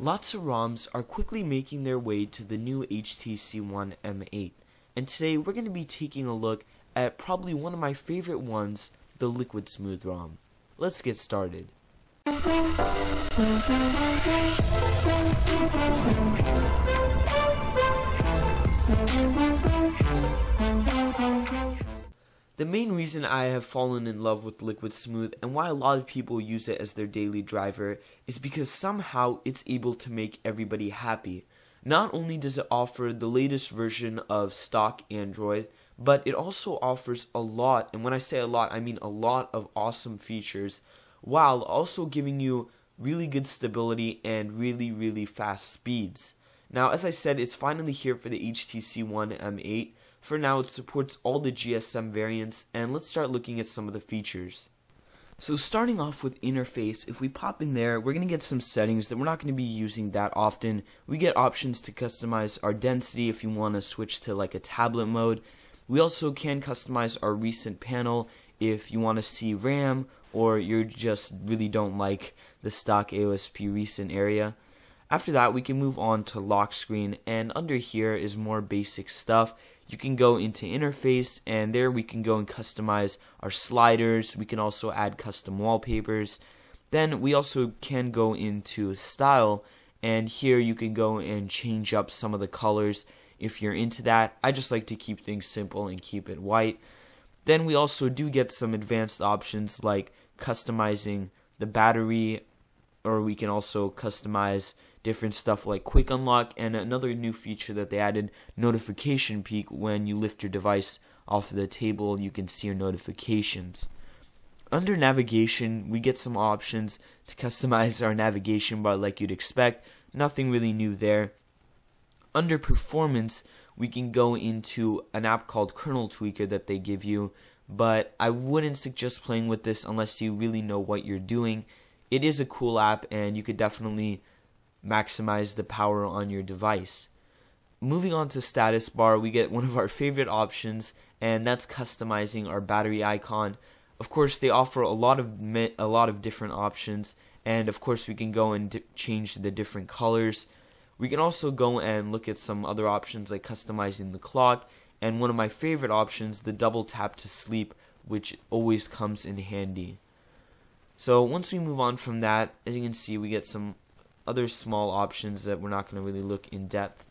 Lots of ROMs are quickly making their way to the new HTC One M8, and today we're going to be taking a look at probably one of my favorite ones, the Liquid Smooth ROM. Let's get started. The main reason I have fallen in love with Liquid Smooth and why a lot of people use it as their daily driver is because somehow it's able to make everybody happy. Not only does it offer the latest version of stock Android, but it also offers a lot, and when I say a lot, I mean a lot of awesome features, while also giving you really good stability and really fast speeds. Now, as I said, it's finally here for the HTC One M8. For now, it supports all the GSM variants, and let's start looking at some of the features. So starting off with interface, if we pop in there, we're going to get some settings that we're not going to be using that often. We get options to customize our density if you want to switch to like a tablet mode. We also can customize our recent panel if you want to see RAM or you just really don't like the stock AOSP recent area. After that, we can move on to lock screen, and under here is more basic stuff. You can go into interface, and there we can go and customize our sliders. We can also add custom wallpapers. Then we also can go into style, and here you can go and change up some of the colors if you're into that. I just like to keep things simple and keep it white. Then we also do get some advanced options like customizing the battery, or we can also customize different stuff like quick unlock, and another new feature that they added, notification peek. When you lift your device off the table, you can see your notifications. Under navigation, we get some options to customize our navigation bar like you'd expect. Nothing really new there. Under performance, we can go into an app called Kernel Tweaker that they give you, but I wouldn't suggest playing with this unless you really know what you're doing. It is a cool app, and you could definitely maximize the power on your device. Moving on to status bar, we get one of our favorite options, and that's customizing our battery icon. Of course, they offer a lot of different options, and of course we can go and change the different colors. We can also go and look at some other options like customizing the clock, and one of my favorite options, the double tap to sleep, which always comes in handy. So once we move on from that, as you can see, we get some other small options that we're not going to really look in depth.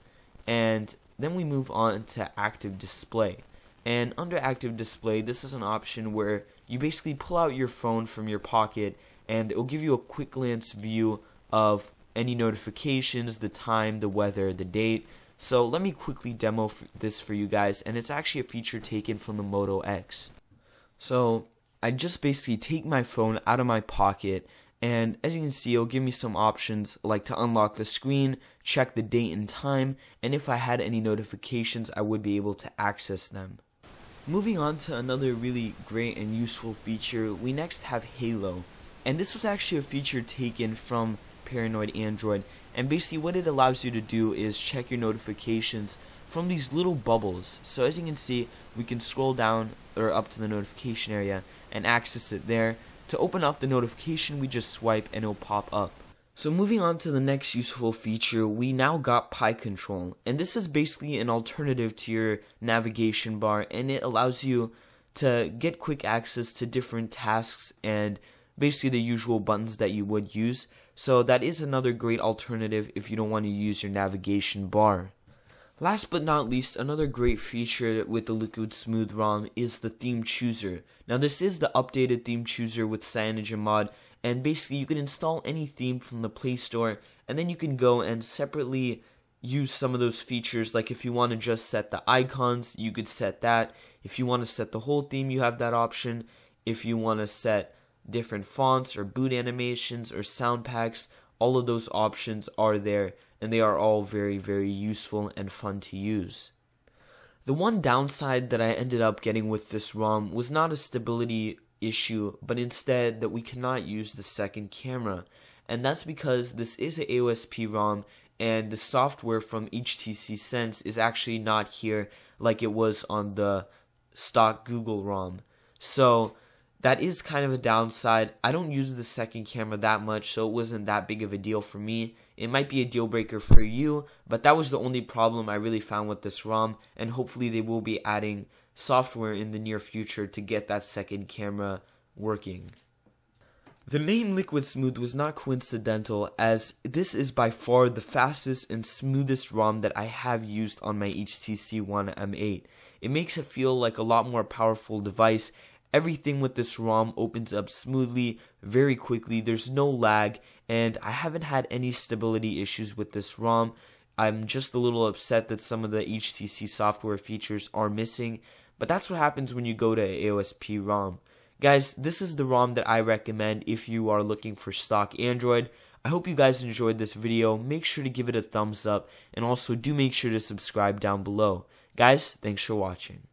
And then we move on to active display. And under active display, this is an option where you basically pull out your phone from your pocket, and it will give you a quick glance view of any notifications, the time, the weather, the date. So let me quickly demo this for you guys, and it's actually a feature taken from the Moto X. So I just basically take my phone out of my pocket, and as you can see, it'll give me some options like to unlock the screen, check the date and time, and if I had any notifications, I would be able to access them. Moving on to another really great and useful feature, we next have Halo, and this was actually a feature taken from Paranoid Android, and basically what it allows you to do is check your notifications from these little bubbles. So as you can see, we can scroll down or up to the notification area and access it there. To open up the notification, we just swipe and it'll pop up. So moving on to the next useful feature, we now got Pi Control, and this is basically an alternative to your navigation bar, and it allows you to get quick access to different tasks and basically the usual buttons that you would use. So that is another great alternative if you don't want to use your navigation bar. Last but not least, another great feature with the Liquid Smooth ROM is the theme chooser. Now, this is the updated theme chooser with CyanogenMod, and basically you can install any theme from the Play Store, and then you can go and separately use some of those features. Like if you want to just set the icons, you could set that. If you want to set the whole theme, you have that option. If you want to set different fonts or boot animations or sound packs, all of those options are there, and they are all very useful and fun to use. The one downside that I ended up getting with this ROM was not a stability issue, but instead that we cannot use the second camera. And that's because this is an AOSP ROM, and the software from HTC Sense is actually not here like it was on the stock Google ROM. So that is kind of a downside. I don't use the second camera that much, so it wasn't that big of a deal for me. It might be a deal breaker for you, but that was the only problem I really found with this ROM, and hopefully they will be adding software in the near future to get that second camera working. The name Liquid Smooth was not coincidental, as this is by far the fastest and smoothest ROM that I have used on my HTC One M8. It makes it feel like a lot more powerful device. Everything with this ROM opens up smoothly, very quickly, there's no lag, and I haven't had any stability issues with this ROM. I'm just a little upset that some of the HTC software features are missing, but that's what happens when you go to AOSP ROM. Guys, this is the ROM that I recommend if you are looking for stock Android. I hope you guys enjoyed this video. Make sure to give it a thumbs up, and also do make sure to subscribe down below. Guys, thanks for watching.